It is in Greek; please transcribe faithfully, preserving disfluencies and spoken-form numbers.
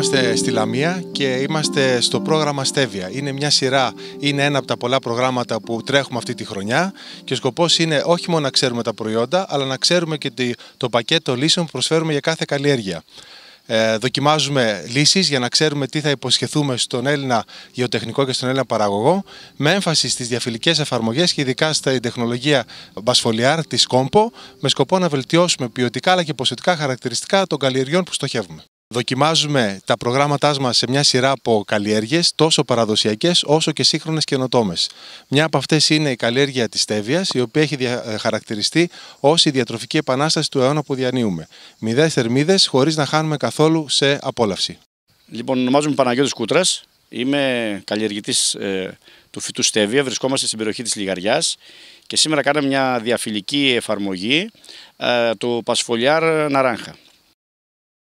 Είμαστε στη Λαμία και είμαστε στο πρόγραμμα Στέβια. Είναι μια σειρά, είναι ένα από τα πολλά προγράμματα που τρέχουμε αυτή τη χρονιά και ο σκοπός είναι όχι μόνο να ξέρουμε τα προϊόντα, αλλά να ξέρουμε και το πακέτο λύσεων που προσφέρουμε για κάθε καλλιέργεια. Ε, δοκιμάζουμε λύσεις για να ξέρουμε τι θα υποσχεθούμε στον Έλληνα γεωτεχνικό και στον Έλληνα παραγωγό, με έμφαση στις διαφυλικές εφαρμογές και ειδικά στην τεχνολογία Basfoliar της Compo, με σκοπό να βελτιώσουμε ποιοτικά αλλά και ποσοτικά χαρακτηριστικά των καλλιεργειών που στοχεύουμε. Δοκιμάζουμε τα προγράμματά μας σε μια σειρά από καλλιέργειες, τόσο παραδοσιακές όσο και σύγχρονες καινοτόμες. Μια από αυτές είναι η καλλιέργεια της στέβιας, η οποία έχει χαρακτηριστεί ως η διατροφική επανάσταση του αιώνα που διανύουμε. Μηδέν θερμίδες, χωρίς να χάνουμε καθόλου σε απόλαυση. Λοιπόν, ονομάζομαι Παναγιώτης Κούτρας. Είμαι καλλιεργητής ε, του φυτού στέβια. Βρισκόμαστε στην περιοχή της Λιγαριάς και σήμερα κάναμε μια διαφυλική εφαρμογή ε, του Basfoliar naranja.